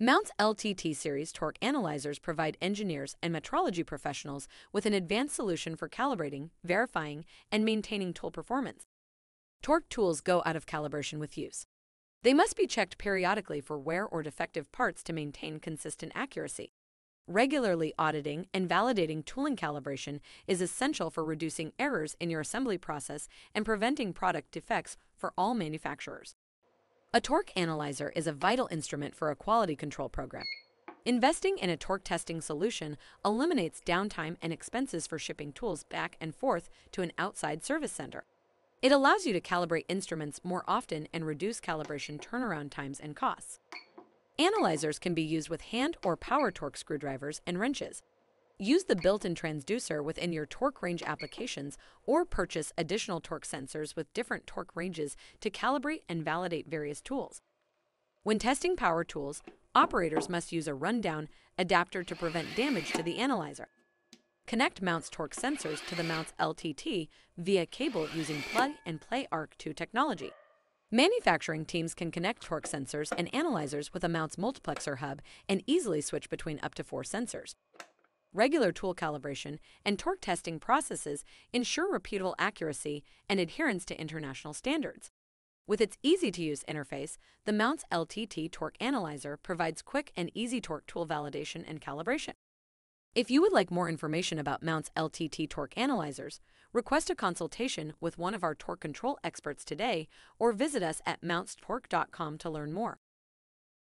Mountz LTT series torque analyzers provide engineers and metrology professionals with an advanced solution for calibrating, verifying, and maintaining tool performance. Torque tools go out of calibration with use. They must be checked periodically for wear or defective parts to maintain consistent accuracy. Regularly auditing and validating tooling calibration is essential for reducing errors in your assembly process and preventing product defects for all manufacturers. A torque analyzer is a vital instrument for a quality control program. Investing in a torque testing solution eliminates downtime and expenses for shipping tools back and forth to an outside service center. It allows you to calibrate instruments more often and reduce calibration turnaround times and costs. Analyzers can be used with hand or power torque screwdrivers and wrenches. Use the built-in transducer within your torque range applications or purchase additional torque sensors with different torque ranges to calibrate and validate various tools. When testing power tools, operators must use a rundown adapter to prevent damage to the analyzer. Connect Mountz torque sensors to the Mountz LTT via cable using plug-and-play Arc 2 technology. Manufacturing teams can connect torque sensors and analyzers with a Mountz multiplexer hub and easily switch between up to 4 sensors. Regular tool calibration and torque testing processes ensure repeatable accuracy and adherence to international standards. With its easy-to-use interface, the Mountz LTT Torque Analyzer provides quick and easy torque tool validation and calibration. If you would like more information about Mountz LTT Torque Analyzers, request a consultation with one of our torque control experts today or visit us at mountz-torque.com to learn more.